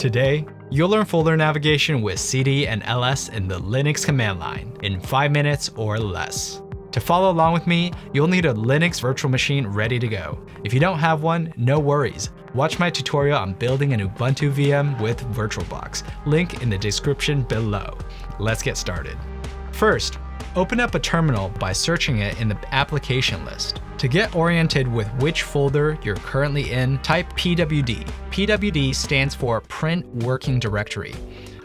Today, you'll learn folder navigation with cd and ls in the Linux command line in 5 minutes or less. To follow along with me, you'll need a Linux virtual machine ready to go. If you don't have one, no worries. Watch my tutorial on building an Ubuntu VM with VirtualBox, link in the description below. Let's get started. First, open up a terminal by searching it in the application list. To get oriented with which folder you're currently in, type PWD. PWD stands for Print Working Directory.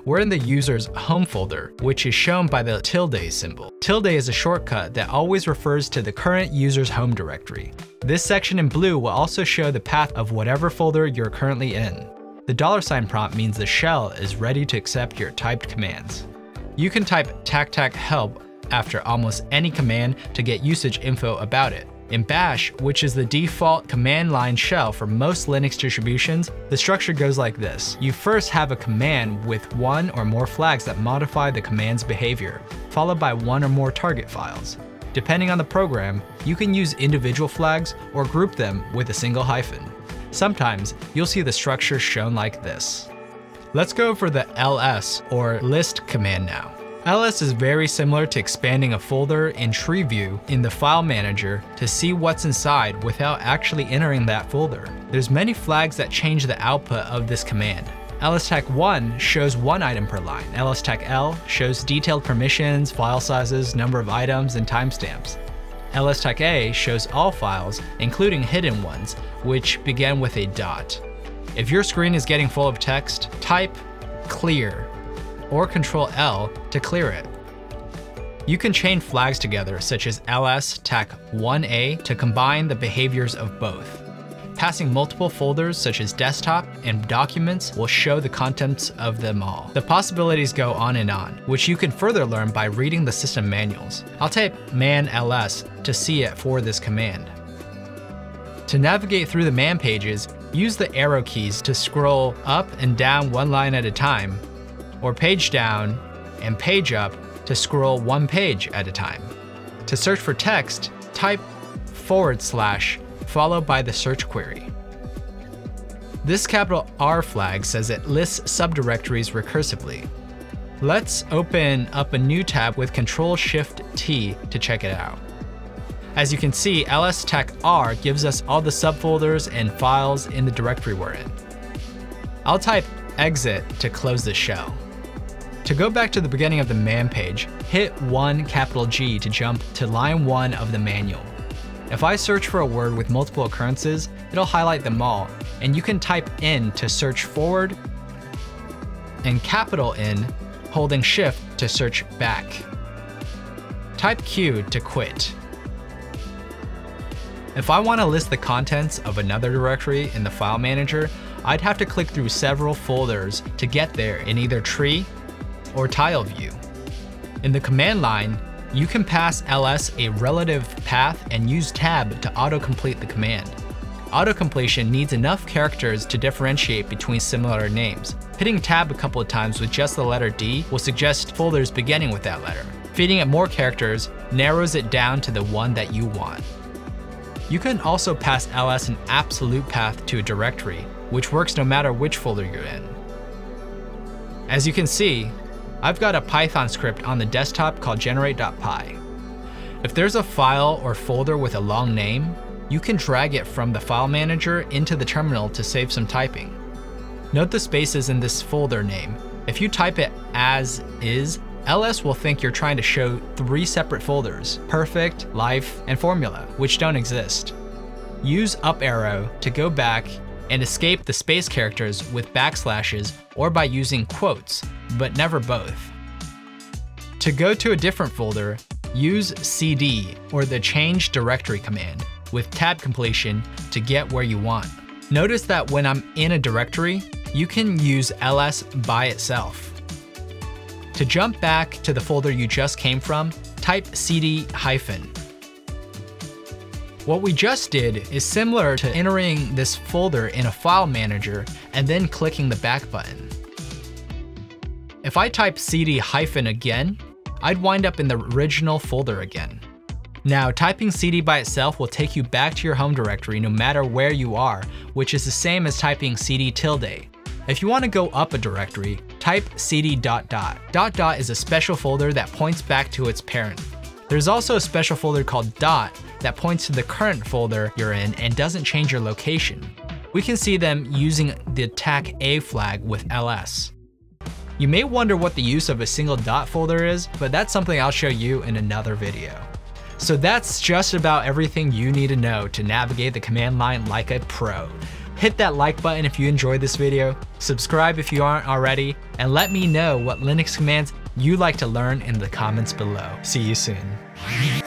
We're in the user's home folder, which is shown by the tilde symbol. Tilde is a shortcut that always refers to the current user's home directory. This section in blue will also show the path of whatever folder you're currently in. The $ prompt means the shell is ready to accept your typed commands. You can type /help help after almost any command to get usage info about it. In bash, which is the default command line shell for most Linux distributions, the structure goes like this. You first have a command with one or more flags that modify the command's behavior, followed by one or more target files. Depending on the program, you can use individual flags or group them with a single hyphen. Sometimes you'll see the structure shown like this. Let's go for the ls or list command now. ls is very similar to expanding a folder in tree view in the file manager to see what's inside without actually entering that folder. There's many flags that change the output of this command. lstag1 shows one item per line. lstagl shows detailed permissions, file sizes, number of items, and timestamps. lstag_a shows all files, including hidden ones, which begin with a dot. If your screen is getting full of text, type clear or Ctrl+L to clear it. You can chain flags together, such as lstag1a, to combine the behaviors of both. Passing multiple folders, such as desktop and documents, will show the contents of them all. The possibilities go on and on, which you can further learn by reading the system manuals. I'll type man ls to see it for this command. To navigate through the man pages, use the arrow keys to scroll up and down one line at a time, or page down and page up to scroll one page at a time. To search for text, type / followed by the search query. This capital R flag says it lists subdirectories recursively. Let's open up a new tab with Ctrl+Shift+T to check it out. As you can see, lstagr gives us all the subfolders and files in the directory we're in. I'll type exit to close the shell. To go back to the beginning of the man page, hit #G to jump to line 1 of the manual. If I search for a word with multiple occurrences, it'll highlight them all, and you can type N to search forward and N, holding Shift to search back. Type Q to quit. If I want to list the contents of another directory in the file manager, I'd have to click through several folders to get there in either tree or tile view. In the command line, you can pass ls a relative path and use tab to autocomplete the command. Autocompletion needs enough characters to differentiate between similar names. Hitting tab a couple of times with just the letter D will suggest folders beginning with that letter. Feeding it more characters narrows it down to the one that you want. You can also pass ls an absolute path to a directory, which works no matter which folder you're in. As you can see, I've got a Python script on the desktop called generate.py. If there's a file or folder with a long name, you can drag it from the file manager into the terminal to save some typing. Note the spaces in this folder name. If you type it as is, ls will think you're trying to show 3 separate folders, perfect, life, and formula, which don't exist. Use up arrow to go back and escape the space characters with backslashes or by using quotes, but never both. To go to a different folder, use cd or the change directory command with tab completion to get where you want. Notice that when I'm in a directory, you can use ls by itself. To jump back to the folder you just came from, type cd-. What we just did is similar to entering this folder in a file manager and then clicking the back button. If I type cd- again, I'd wind up in the original folder again. Now, typing cd by itself will take you back to your home directory no matter where you are, which is the same as typing cd-. If you want to go up a directory, type cd ... ... is a special folder that points back to its parent. There's also a special folder called . that points to the current folder you're in and doesn't change your location. We can see them using the attack A flag with ls. You may wonder what the use of a single . folder is, but that's something I'll show you in another video. So that's just about everything you need to know to navigate the command line like a pro. Hit that like button if you enjoyed this video, subscribe if you aren't already, and let me know what Linux commands you like to learn in the comments below. See you soon.